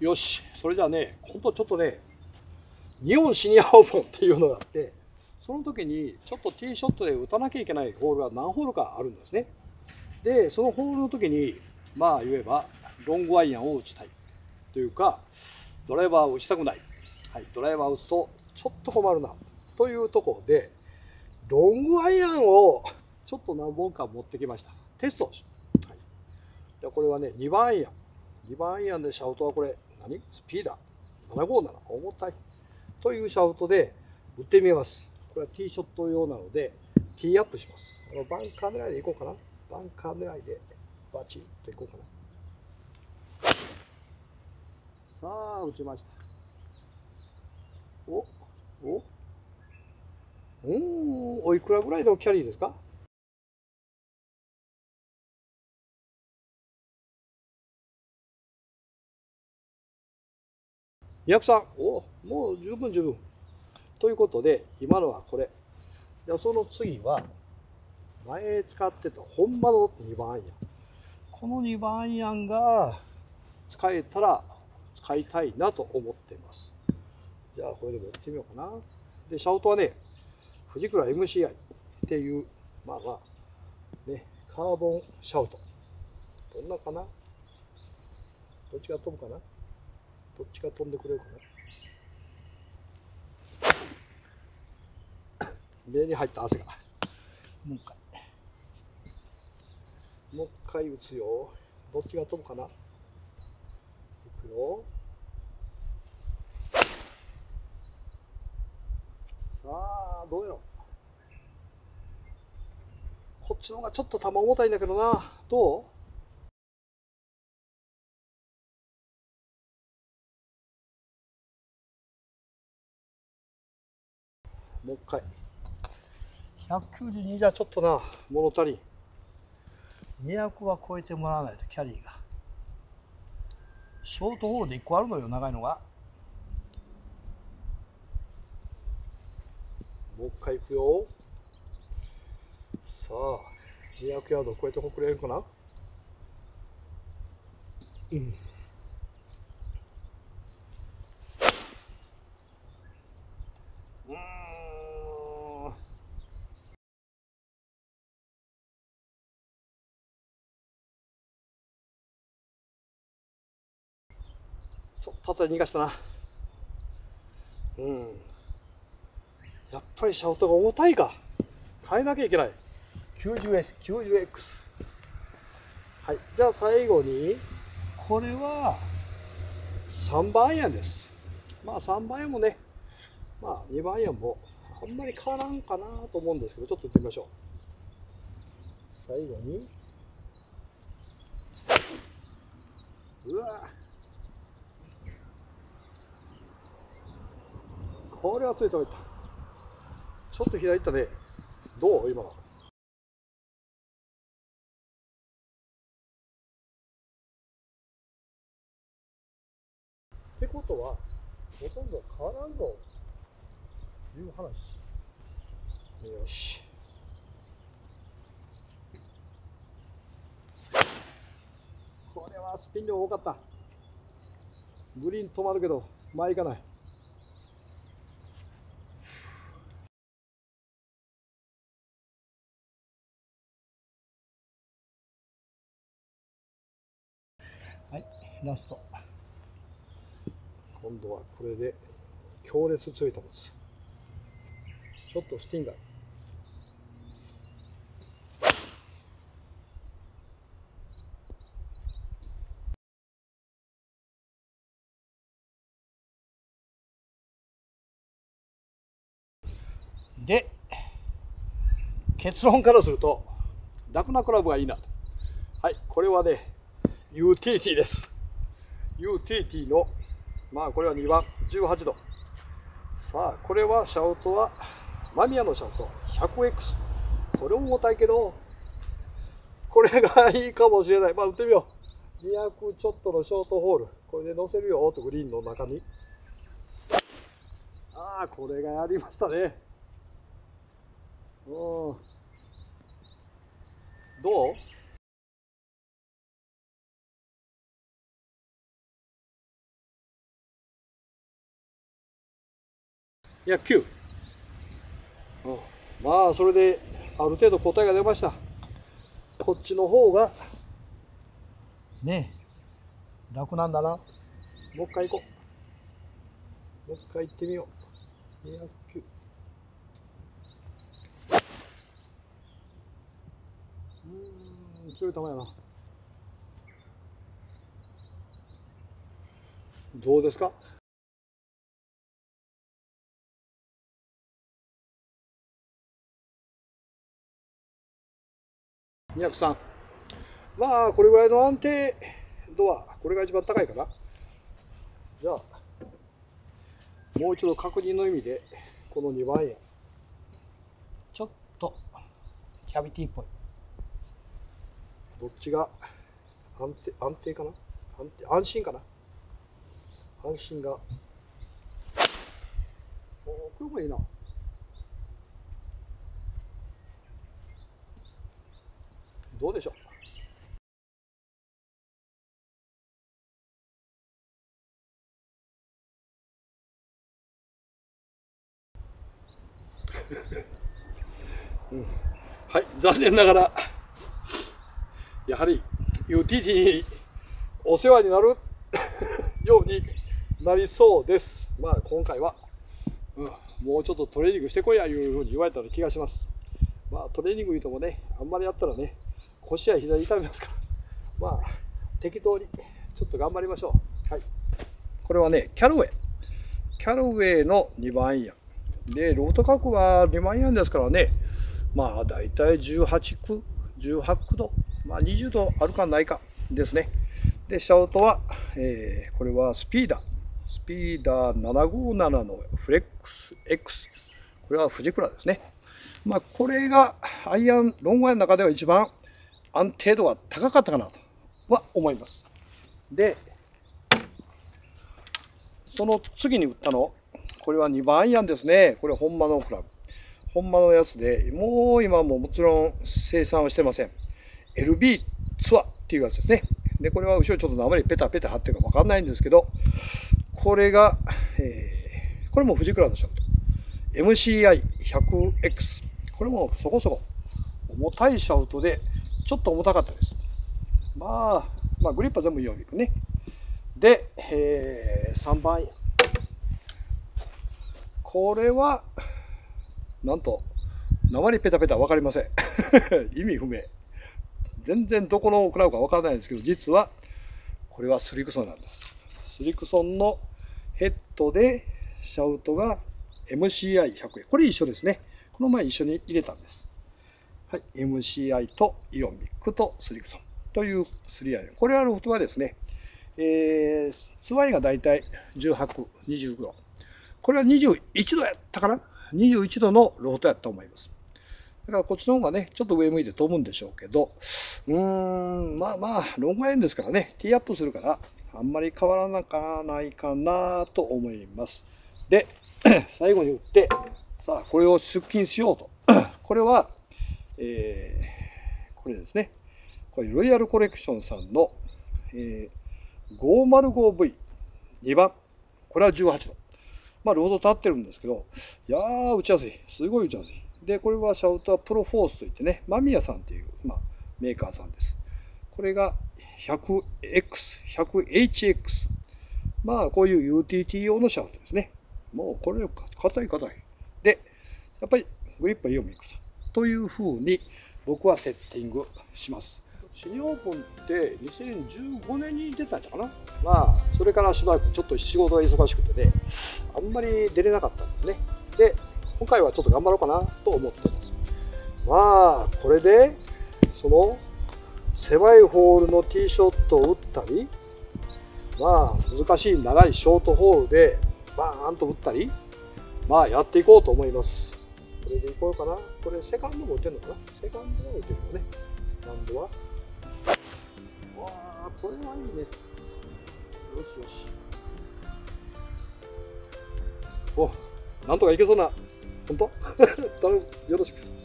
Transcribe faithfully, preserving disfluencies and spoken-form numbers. よし、それじゃあね、ほんとちょっとね、日本シニアオープンっていうのがあって、その時にちょっとティーショットで打たなきゃいけないホールが何ホールかあるんですね。で、そのホールの時に、まあ言えば、ロングアイアンを打ちたいというか、ドライバーを打ちたくない。はい、ドライバーを打つとちょっと困るなというところで、ロングアイアンをちょっと何本か持ってきました。テスト。はい、でこれはね、にばんアイアン。にばんアイアンでシャウトはこれ、何スピーダー。ななごーなな、重たい。というシャウトで打ってみます。これはティーショット用なので、ティーアップします。このバンカー狙いでいこうかな。バンカー狙いでバチッといこうかな。さあ、打ちました。おおうん、おいくらぐらいのキャリーですか？にひゃくさん、おもう十分十分。ということで、今のはこれ。でその次は、前使ってた本場のにばんアイアン。このにばんアイアンが使えたら使いたいなと思っています。じゃあ、これでもやってみようかな。で、シャウトはね、藤倉 エムシーアイ っていう、まあまあ、ね、カーボンシャウト。どんなかな？どっちが飛ぶかな？どっちが飛んでくれるかな。目に入った汗が。もう一回。もう一回打つよ。どっちが飛ぶかな。いくよ。さあ、どうやろう。こっちの方がちょっと球重たいんだけどな。どう？もう一回ひゃくきゅうじゅうにじゃちょっとな物足りん。にひゃくは超えてもらわないと。キャリーがショートホールでいっこあるのよ、長いのが。もう一回いくよ。さあにひゃくヤード超えてくれるかな。うん、ちょっと逃がしたな。うん。やっぱりシャウトが重たいか。変えなきゃいけない。きゅうじゅうエックス。はい。じゃあ最後に、これはさんばんアイアンです。まあさんばんアイアンもね、まあにばんアイアンもあんまり変わらんかなと思うんですけど、ちょっと行ってみましょう。最後に。うわぁ。これはついた、ちょっと左行ったね。どう今の。ってことはほとんど変わらんぞという話。よし、これはスピン量多かった。グリーン止まるけど前行かない。はい、ラスト。今度はこれで強烈強い球です。ちょっとスティンガー。で、結論からすると楽なクラブがいいなと。はい、これはねユーティリティです。ユーティリティの、まあこれはにばん、じゅうはちど。さあ、これはシャウトは、マニアのシャウト、ひゃくエックス。これも重たいけど、これがいいかもしれない。まあ打ってみよう。にひゃくちょっとのショートホール。これで乗せるよ、とグリーンの中に。ああ、これがやりましたね。うん。どう？いやきゅう、うん、まあそれである程度答えが出ました。こっちの方がねえ楽なんだな。もう一回行こう。もう一回行ってみよう。にひゃくきゅう、うーん強い球やな。どうですか？にひゃくさん、まあこれぐらいの安定度はこれが一番高いかな。じゃあもう一度確認の意味でこのにばんやちょっとキャビティっぽい。どっちが安定、安定かな、安定、安心かな。安心が、おこれもいいな。どうでしょう。うん、はい、残念ながらやはりユーティリティにお世話になるようになりそうです。まあ今回は、うん、もうちょっとトレーニングしてこいやいうふうに言われたような気がします。まあトレーニングいうともね、あんまりやったらね腰や膝痛みますから、まあ適当にちょっと頑張りましょう。はい、これはねキャロウェイキャロウェイのにばんアイアンでロフト角はにばんアイアンですからね、まあだいたいじゅうはち、じゅうはちど、まあ、にじゅうどあるかないかですね。でシャウトは、えー、これはスピーダースピーダーななごーななのフレックス X、 これはフジクラですね。まあこれがアイアンロングアイアンの中では一番安定度が高かったかなとは思います。でその次に打ったのこれはにばんアイアンですね。これは本間のクラブ、本間のやつで、もう今ももちろん生産はしてません。 エルビー ツアーっていうやつですね。でこれは後ろちょっと生にペタペタ貼ってるか分かんないんですけど、これが、えー、これもフジクラのシャフト エムシーアイひゃくエックス、 これもそこそこ重たいシャフトでちょっと重たかったです。まあ、まあ、グリップは全部よん引くね。で、えー、さんばん、これはなんと生にペタペタ分かりません意味不明、全然どこのクラブか分からないんですけど、実はこれはスリクソンなんです。スリクソンのヘッドでシャウトが エムシーアイひゃくエックス、 これ一緒ですね。この前一緒に入れたんです。はい、エムシーアイ とイオンミックとスリクソンというスリーアイアン。これはロフトはですね、えー、ツワイがだいたいじゅうはち、にじゅうごど。これはにじゅういちどやったかな ?にじゅういちどのロフトやったと思います。だからこっちの方がね、ちょっと上向いて飛ぶんでしょうけど、うーん、まあまあ、ロングアイアンですからね、ティーアップするから、あんまり変わらなかないかなと思います。で、最後に打って、さあ、これを出勤しようと。これは、えー、これですね、これロイヤルコレクションさんの、えー、ごーまるごーブイにばん、これはじゅうはちど、まあ、ロード立ってるんですけど、いやー、打ちやすい、すごい打ちやすい。で、これはシャウトはプロフォースといってね、間宮さんという、まあ、メーカーさんです。これが ひゃくエックス、ひゃくエイチエックス、まあ、こういう ユーティーティー 用のシャウトですね。もうこれ、硬い硬い。で、やっぱりグリップはイオンミックさん。というふうに僕はセッティングします。シニアオープンってにせんじゅうごねんに出たんじゃかな。まあそれからしばらくちょっと仕事が忙しくてね、あんまり出れなかったんですね。で今回はちょっと頑張ろうかなと思ってます。まあこれでその狭いホールのティーショットを打ったり、まあ難しい長いショートホールでバーンと打ったり、まあやっていこうと思います。これでいこうかな。これセカンドも打てるのかな。セカンドも打てるのね。セカンドはわあ、これはいいね。よしよし、お、なんとかいけそうな。本当？頼む、よろしく。